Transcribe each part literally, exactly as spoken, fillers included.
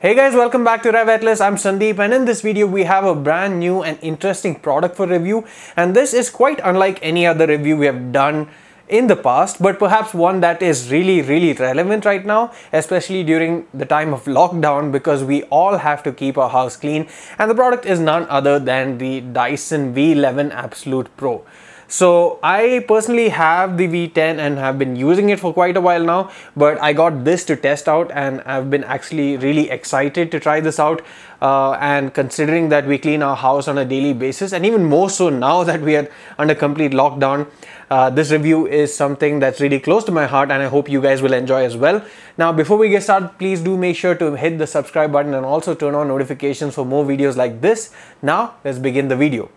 Hey guys, welcome back to Rev Atlas. I'm Sandeep, and in this video we have a brand new and interesting product for review, and this is quite unlike any other review we have done in the past, but perhaps one that is really really relevant right now, especially during the time of lockdown, because we all have to keep our house clean, and the product is none other than the Dyson V eleven Absolute Pro. So I personally have the V ten and have been using it for quite a while now, but I got this to test out and I've been actually really excited to try this out. Uh, and considering that we clean our house on a daily basis, and even more so now that we are under complete lockdown, uh, this review is something that's really close to my heart, and I hope you guys will enjoy as well. Now, before we get started, please do make sure to hit the subscribe button and also turn on notifications for more videos like this. Now, let's begin the video.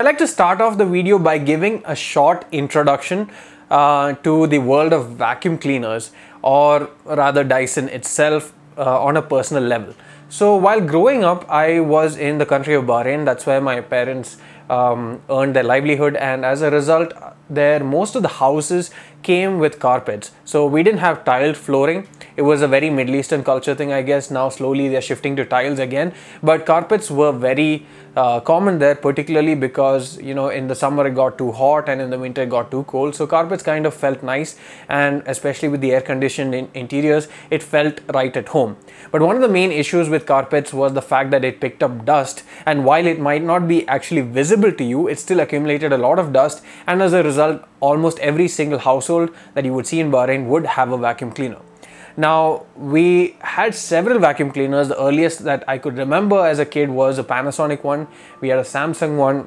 I'd like to start off the video by giving a short introduction uh, to the world of vacuum cleaners, or rather Dyson itself, uh, on a personal level. So while growing up, I was in the country of Bahrain. That's where my parents um, earned their livelihood, and as a result there, most of the houses came with carpets. So we didn't have tiled flooring. It was a very Middle Eastern culture thing, I guess. Now slowly they're shifting to tiles again, but carpets were very uh, common there, particularly because, you know, in the summer it got too hot and in the winter it got too cold. So carpets kind of felt nice, and especially with the air conditioned in interiors, it felt right at home. But one of the main issues with carpets was the fact that it picked up dust, and while it might not be actually visible to you, it still accumulated a lot of dust, and as a result almost every single household that you would see in Bahrain would have a vacuum cleaner. Now, we had several vacuum cleaners. The earliest that I could remember as a kid was a Panasonic one, we had a Samsung one,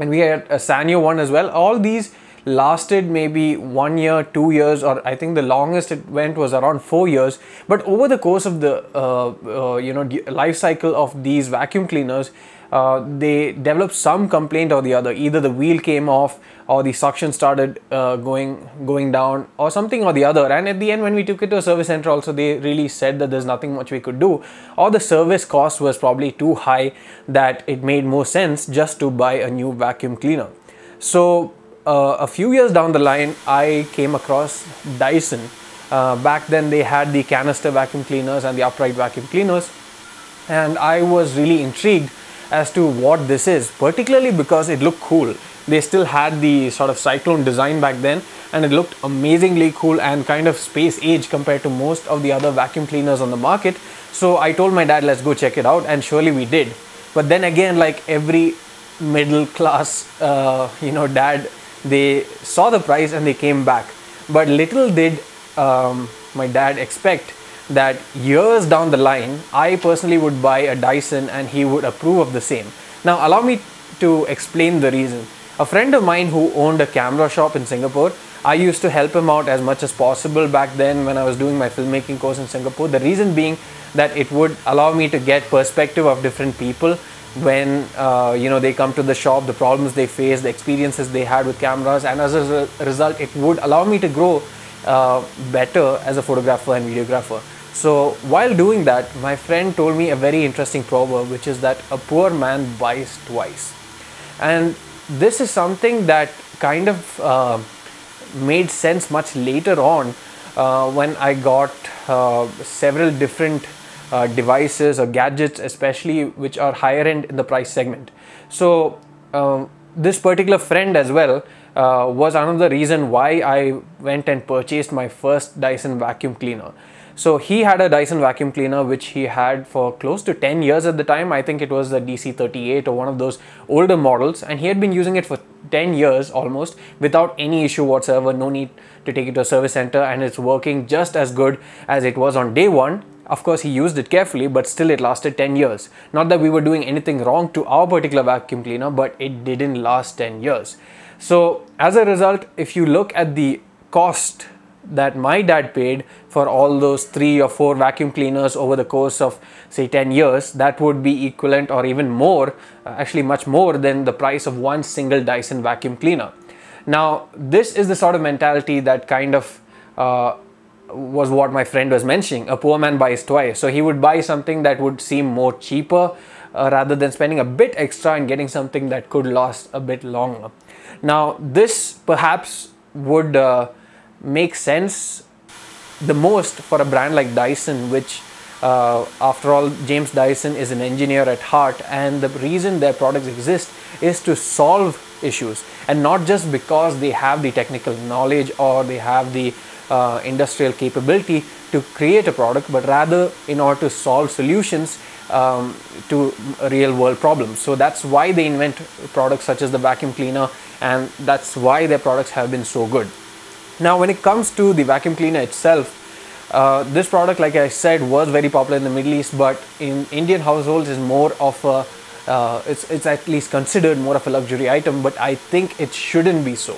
and we had a Sanyo one as well. All these lasted maybe one year, two years, or I think the longest it went was around four years. But over the course of the uh, uh, you know, life cycle of these vacuum cleaners, Uh, they developed some complaint or the other. Either the wheel came off, or the suction started uh, going going down, or something or the other. And at the end, when we took it to a service center also, they really said that there's nothing much we could do, or the service cost was probably too high, that it made more sense just to buy a new vacuum cleaner. So uh, a few years down the line, I came across Dyson. Uh, back then they had the canister vacuum cleaners and the upright vacuum cleaners, and I was really intrigued as to what this is, particularly because it looked cool. They still had the sort of cyclone design back then, and it looked amazingly cool and kind of space age compared to most of the other vacuum cleaners on the market. So I told my dad, let's go check it out, and surely we did. But then again, like every middle class uh, you know, dad, they saw the price and they came back. But little did um, my dad expect that years down the line, I personally would buy a Dyson and he would approve of the same. Now, allow me to explain the reason. A friend of mine who owned a camera shop in Singapore, I used to help him out as much as possible back then when I was doing my filmmaking course in Singapore. The reason being that it would allow me to get perspective of different people when uh, you know, they come to the shop, the problems they face, the experiences they had with cameras, and as a result, it would allow me to grow uh, better as a photographer and videographer. So while doing that, my friend told me a very interesting proverb, which is that a poor man buys twice. And this is something that kind of uh, made sense much later on uh, when I got uh, several different uh, devices or gadgets, especially which are higher end in the price segment. So uh, this particular friend as well uh, was another reason why I went and purchased my first Dyson vacuum cleaner. So he had a Dyson vacuum cleaner which he had for close to ten years at the time. I think it was the D C thirty-eight or one of those older models, and he had been using it for ten years almost without any issue whatsoever. No need to take it to a service center, and it's working just as good as it was on day one Of course, he used it carefully, but still it lasted ten years. Not that we were doing anything wrong to our particular vacuum cleaner, but it didn't last ten years. So as a result, if you look at the cost that my dad paid for all those three or four vacuum cleaners over the course of say ten years, that would be equivalent or even more, uh, actually much more than the price of one single Dyson vacuum cleaner. Now, this is the sort of mentality that kind of uh, was what my friend was mentioning. A poor man buys twice. So he would buy something that would seem more cheaper uh, rather than spending a bit extra and getting something that could last a bit longer. Now, this perhaps would uh, make sense the most for a brand like Dyson, which uh, after all, James Dyson is an engineer at heart, and the reason their products exist is to solve issues, and not just because they have the technical knowledge or they have the uh, industrial capability to create a product, but rather in order to solve solutions um, to real world problems. So that's why they invent products such as the vacuum cleaner, and that's why their products have been so good. Now, when it comes to the vacuum cleaner itself, uh, this product, like I said, was very popular in the Middle East, but in Indian households is more of a, uh, it's, it's at least considered more of a luxury item, but I think it shouldn't be so.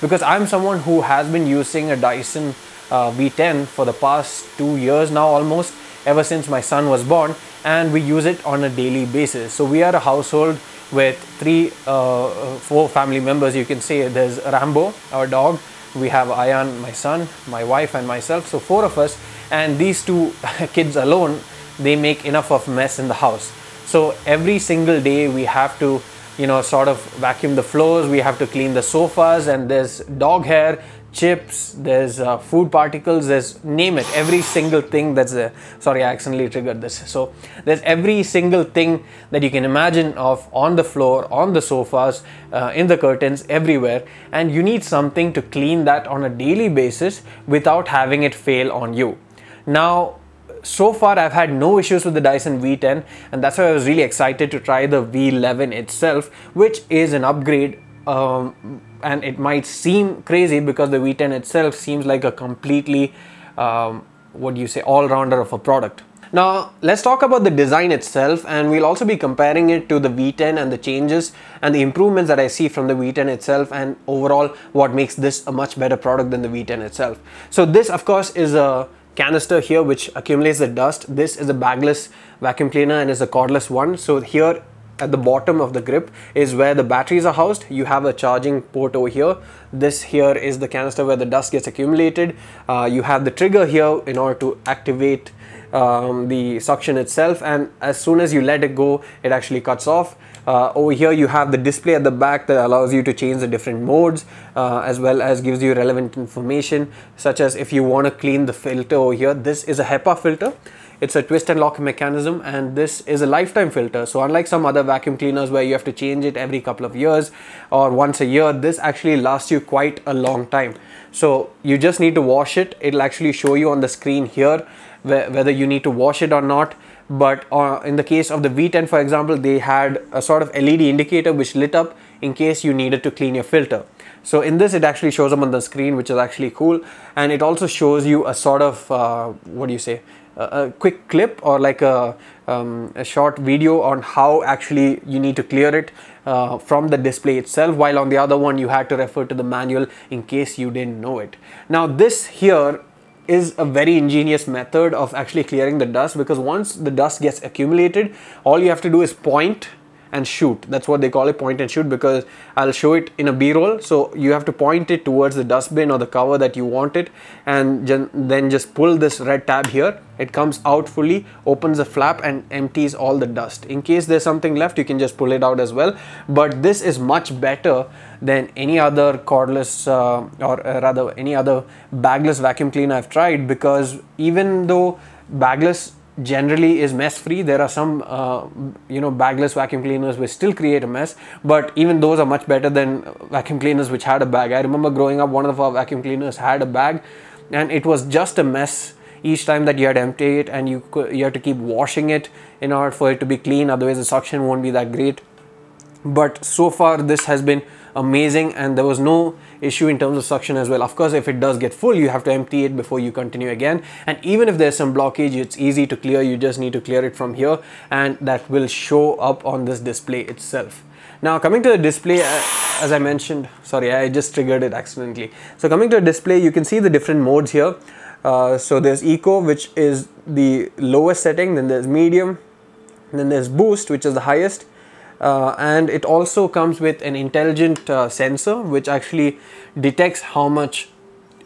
Because I'm someone who has been using a Dyson uh, V ten for the past two years now almost, ever since my son was born, and we use it on a daily basis. So we are a household with three, uh, four family members, you can say. There's Rambo, our dog. We have Ayan, my son, my wife and myself, so four of us, and these two kids alone, they make enough of mess in the house. So every single day we have to, you know, sort of vacuum the floors, we have to clean the sofas, and there's dog hair, chips, there's uh, food particles, there's name it, every single thing that's there. Sorry, I accidentally triggered this. So there's every single thing that you can imagine of on the floor, on the sofas, uh, in the curtains, everywhere, and you need something to clean that on a daily basis without having it fail on you. Now, so far I've had no issues with the Dyson V ten, and that's why I was really excited to try the V eleven itself, which is an upgrade. Um, and it might seem crazy because the V ten itself seems like a completely, um, what do you say, all-rounder of a product. Now, let's talk about the design itself, and we'll also be comparing it to the V ten and the changes and the improvements that I see from the V ten itself, and overall what makes this a much better product than the V ten itself. So this, of course, is a canister here which accumulates the dust. This is a bagless vacuum cleaner and is a cordless one. So here at the bottom of the grip is where the batteries are housed. You have a charging port over here. This here is the canister where the dust gets accumulated. Uh, you have the trigger here in order to activate um, the suction itself, and as soon as you let it go, it actually cuts off. Uh, over here you have the display at the back that allows you to change the different modes, uh, as well as gives you relevant information, such as if you want to clean the filter over here. This is a HEPA filter. It's a twist and lock mechanism, and this is a lifetime filter. So unlike some other vacuum cleaners where you have to change it every couple of years or once a year, this actually lasts you quite a long time. So you just need to wash it. It'll actually show you on the screen here whether you need to wash it or not. But uh, in the case of the V ten, for example, they had a sort of L E D indicator which lit up in case you needed to clean your filter. So in this, it actually shows up on the screen, which is actually cool. And it also shows you a sort of, uh, what do you say, a, a quick clip or like a, um, a short video on how actually you need to clear it uh, from the display itself, while on the other one, you had to refer to the manual in case you didn't know it. Now this here is a very ingenious method of actually clearing the dust, because once the dust gets accumulated, all you have to do is point and shoot. That's what they call it, point and shoot, because I'll show it in a B-roll. So you have to point it towards the dustbin or the cover that you want it, and then just pull this red tab here. It comes out fully, opens the flap and empties all the dust. In case there's something left, you can just pull it out as well. But this is much better than any other cordless uh, or uh, rather any other bagless vacuum cleaner I've tried, because even though bagless generally is mess free, there are some uh, you know bagless vacuum cleaners which still create a mess, but even those are much better than vacuum cleaners which had a bag. I remember growing up, one of our vacuum cleaners had a bag, and it was just a mess each time that you had to empty it, and you you have to keep washing it in order for it to be clean, otherwise the suction won't be that great. But so far this has been amazing, and there was no issue in terms of suction as well. Of course, if it does get full, you have to empty it before you continue again, and even if there's some blockage, it's easy to clear. You just need to clear it from here, and that will show up on this display itself. Now, coming to the display, as I mentioned, sorry, I just triggered it accidentally. So coming to the display, you can see the different modes here. Uh, so there's Eco, which is the lowest setting, then there's Medium, then there's Boost, which is the highest. Uh, and it also comes with an intelligent uh, sensor, which actually detects how much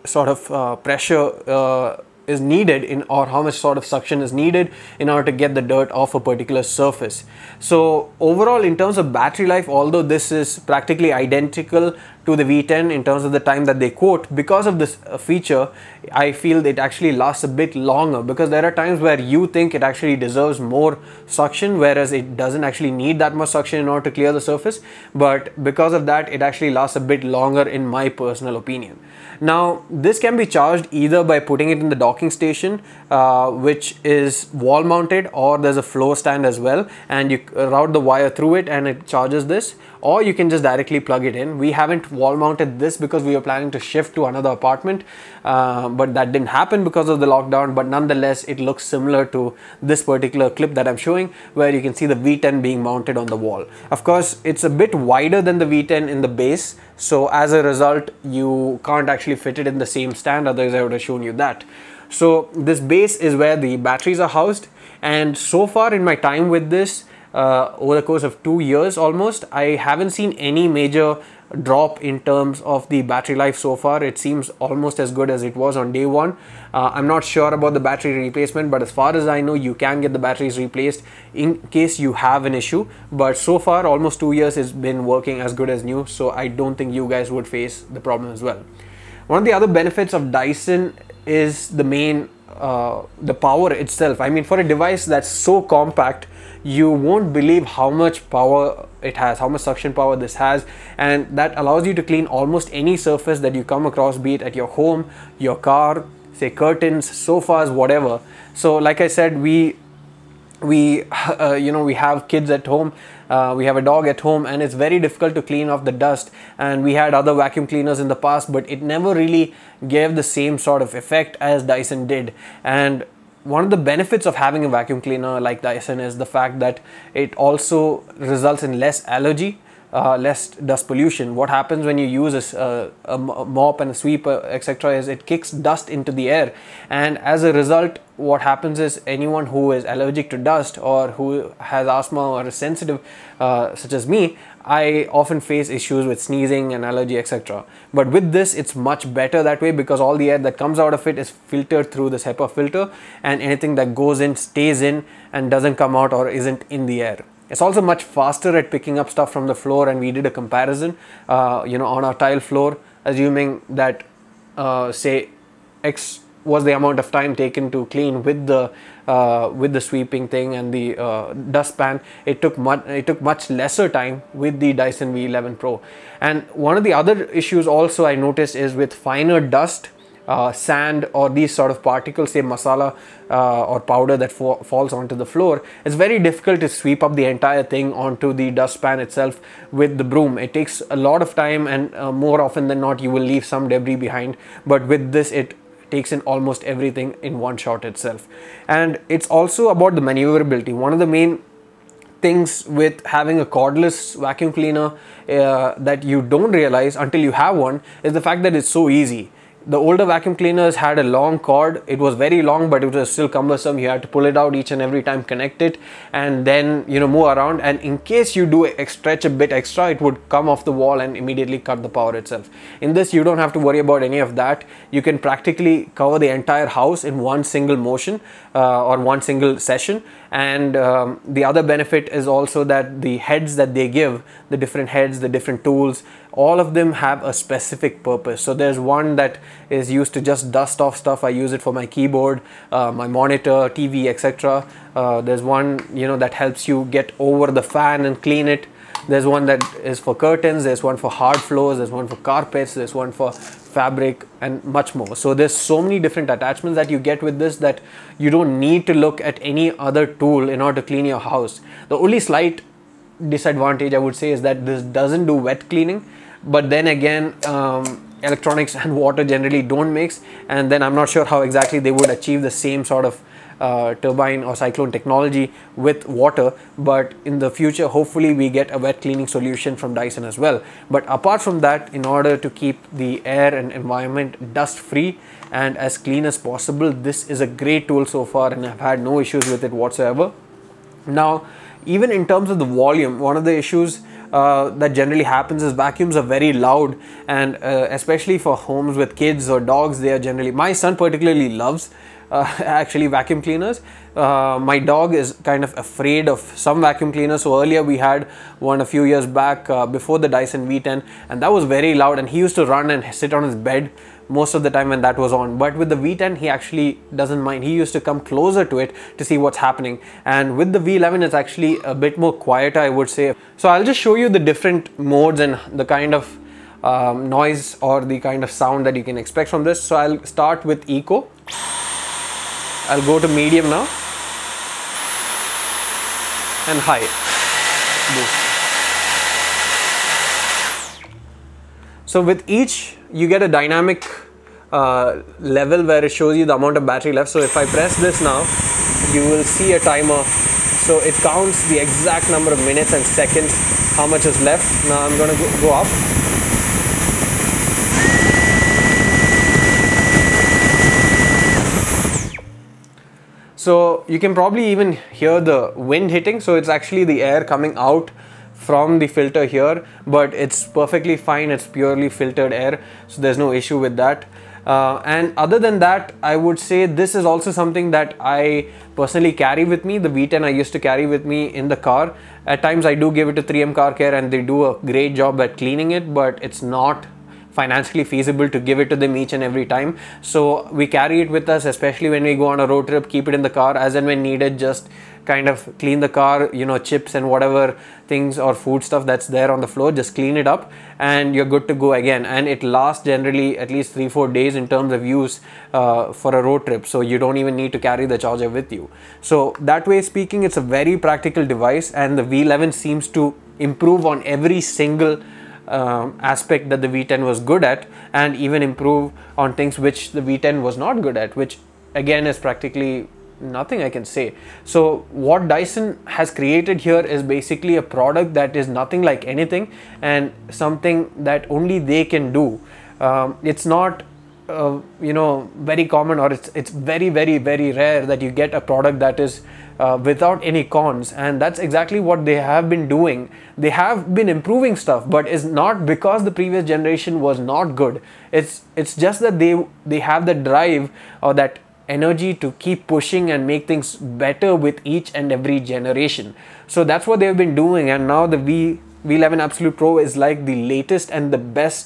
sort of uh, pressure uh, is needed in, or how much sort of suction is needed in order to get the dirt off a particular surface. So overall, in terms of battery life, although this is practically identical to the V ten in terms of the time that they quote, because of this feature, I feel it actually lasts a bit longer, because there are times where you think it actually deserves more suction, whereas it doesn't actually need that much suction in order to clear the surface. But because of that, it actually lasts a bit longer in my personal opinion. Now, this can be charged either by putting it in the docking station, uh, which is wall mounted, or there's a flow stand as well, and you route the wire through it and it charges this, or you can just directly plug it in. We haven't wall mounted this because we were planning to shift to another apartment, uh, but that didn't happen because of the lockdown. But nonetheless, it looks similar to this particular clip that I'm showing, where you can see the V ten being mounted on the wall. Of course, it's a bit wider than the V ten in the base, so as a result, you can't actually fit it in the same stand, otherwise I would have shown you that. So this base is where the batteries are housed, and so far in my time with this, Uh, over the course of two years almost, I haven't seen any major drop in terms of the battery life so far. It seems almost as good as it was on day one. Uh, I'm not sure about the battery replacement, but as far as I know, you can get the batteries replaced in case you have an issue. But so far, almost two years, it's been working as good as new, so I don't think you guys would face the problem as well. One of the other benefits of Dyson is the main uh, the power itself. I mean, for a device that's so compact, you won't believe how much power it has, how much suction power this has, and that allows you to clean almost any surface that you come across, be it at your home, your car, say curtains, sofas, whatever. So like I said, we we uh, you know, we have kids at home, uh, we have a dog at home, and it's very difficult to clean off the dust, and we had other vacuum cleaners in the past, but it never really gave the same sort of effect as Dyson did. And one of the benefits of having a vacuum cleaner like Dyson is the fact that it also results in less allergy, uh, less dust pollution. What happens when you use a, a, a mop and a sweeper, et cetera, is it kicks dust into the air, and as a result, what happens is anyone who is allergic to dust or who has asthma or is sensitive, uh, such as me, I often face issues with sneezing and allergy, et cetera. But with this, it's much better that way, because all the air that comes out of it is filtered through this HEPA filter, and anything that goes in stays in and doesn't come out or isn't in the air. It's also much faster at picking up stuff from the floor, and we did a comparison, uh, you know, on our tile floor, assuming that, uh, say, X was the amount of time taken to clean with the uh, with the sweeping thing and the uh, dustpan. It took much it took much lesser time with the Dyson V eleven Pro. And one of the other issues also I noticed is with finer dust, uh, sand, or these sort of particles, say masala uh, or powder that fo falls onto the floor. It's very difficult to sweep up the entire thing onto the dustpan itself with the broom. It takes a lot of time, and uh, more often than not, you will leave some debris behind. But with this, it takes in almost everything in one shot itself. And it's also about the maneuverability. One of the main things with having a cordless vacuum cleaner uh, that you don't realize until you have one is the fact that it's so easy. The older vacuum cleaners had a long cord. It was very long, but it was still cumbersome. You had to pull it out each and every time, connect it, and then, you know, move around. And in case you do stretch a bit extra, it would come off the wall and immediately cut the power itself. In this, you don't have to worry about any of that. You can practically cover the entire house in one single motion uh, or one single session. And um, the other benefit is also that the heads that they give, the different heads, the different tools, all of them have a specific purpose. So there's one that is used to just dust off stuff. I use it for my keyboard, uh, my monitor, T V, et cetera. Uh, there's one, you know, that helps you get over the fan and clean it. There's one that is for curtains. There's one for hard floors. There's one for carpets. There's one for fabric, and much more. So there's so many different attachments that you get with this that you don't need to look at any other tool in order to clean your house. The only slight disadvantage I would say is that this doesn't do wet cleaning, but then again, um, electronics and water generally don't mix, and then I'm not sure how exactly they would achieve the same sort of uh, turbine or cyclone technology with water, but in the future hopefully we get a wet cleaning solution from Dyson as well. But apart from that, in order to keep the air and environment dust free and as clean as possible, this is a great tool so far, and I've had no issues with it whatsoever. Now, even in terms of the volume, one of the issues Uh, that generally happens is vacuums are very loud, and uh, especially for homes with kids or dogs, they are generally, my son particularly loves uh, actually vacuum cleaners. Uh, my dog is kind of afraid of some vacuum cleaners, so earlier we had one a few years back uh, before the Dyson V ten, and that was very loud, and he used to run and sit on his bed most of the time when that was on. But with the V ten, he actually doesn't mind. He used to come closer to it to see what's happening, and with the V eleven, it's actually a bit more quieter, I would say. So I'll just show you the different modes and the kind of um, noise or the kind of sound that you can expect from this. So I'll start with eco. I'll go to medium now, and high. Boost. So with each, you get a dynamic uh, level where it shows you the amount of battery left. So if I press this now, you will see a timer. So it counts the exact number of minutes and seconds, how much is left. Now I'm going to go, go up. So you can probably even hear the wind hitting. So it's actually the air coming out from the filter here, but it's perfectly fine. It's purely filtered air, so there's no issue with that. Uh, and other than that, I would say this is also something that I personally carry with me. The V ten I used to carry with me in the car. At times I do give it to three M Car Care, and they do a great job at cleaning it, but it's not financially feasible to give it to them each and every time. So we carry it with us, especially when we go on a road trip, keep it in the car as and when needed, just kind of clean the car, you know, chips and whatever things or food stuff that's there on the floor, just clean it up and you're good to go again. And it lasts generally at least three, four days in terms of use uh, for a road trip. So you don't even need to carry the charger with you. So that way speaking, it's a very practical device, and the V eleven seems to improve on every single Um, aspect that the V ten was good at, and even improve on things which the V ten was not good at, which again is practically nothing I can say. So what Dyson has created here is basically a product that is nothing like anything, and something that only they can do. Um, it's not uh, you know, very common, or it's it's very very very rare that you get a product that is Uh, without any cons, and that's exactly what they have been doing. They have been improving stuff, but it's not because the previous generation was not good. It's it's just that they they have the drive or that energy to keep pushing and make things better with each and every generation. So that's what they've been doing, and now the V V11 Absolute Pro is like the latest and the best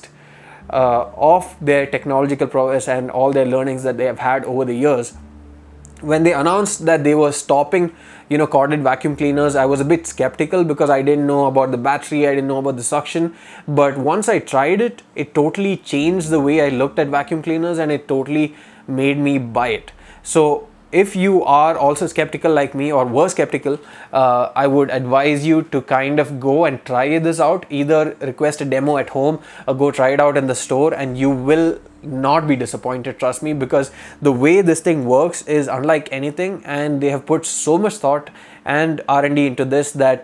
uh, of their technological prowess and all their learnings that they have had over the years. When they announced that they were stopping, you know, corded vacuum cleaners, I was a bit skeptical because I didn't know about the battery, I didn't know about the suction. But once I tried it, it totally changed the way I looked at vacuum cleaners, and it totally made me buy it. So if you are also skeptical like me, or were skeptical, uh, I would advise you to kind of go and try this out. Either request a demo at home or go try it out in the store, and you will not be disappointed, trust me, because the way this thing works is unlike anything, and they have put so much thought and R and D into this that,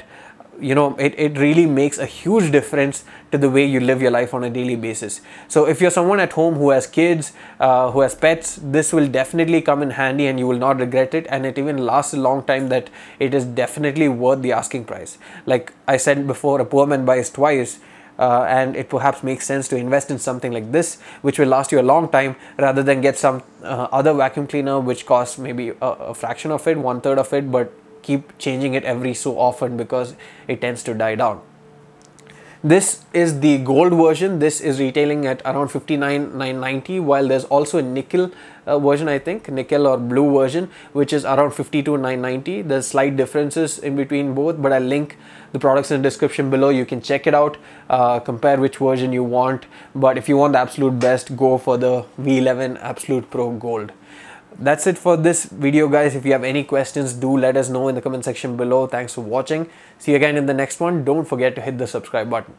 you know, it, it really makes a huge difference to the way you live your life on a daily basis. So if you're someone at home who has kids, uh, who has pets, this will definitely come in handy, and you will not regret it. And it even lasts a long time, that it is definitely worth the asking price. Like I said before, a poor man buys twice, uh, and it perhaps makes sense to invest in something like this, which will last you a long time, rather than get some uh, other vacuum cleaner, which costs maybe a, a fraction of it, one third of it, but keep changing it every so often because it tends to die down. This is the gold version. This is retailing at around fifty-nine thousand nine hundred ninety dollars, while there's also a nickel uh, version, I think, nickel or blue version, which is around fifty-two thousand nine hundred ninety dollars. There's slight differences in between both, but I'll link the products in the description below. You can check it out, uh, compare which version you want. But if you want the absolute best, go for the V eleven Absolute Pro Gold. That's it for this video, guys. If you have any questions, do let us know in the comment section below. Thanks for watching. See you again in the next one. Don't forget to hit the subscribe button.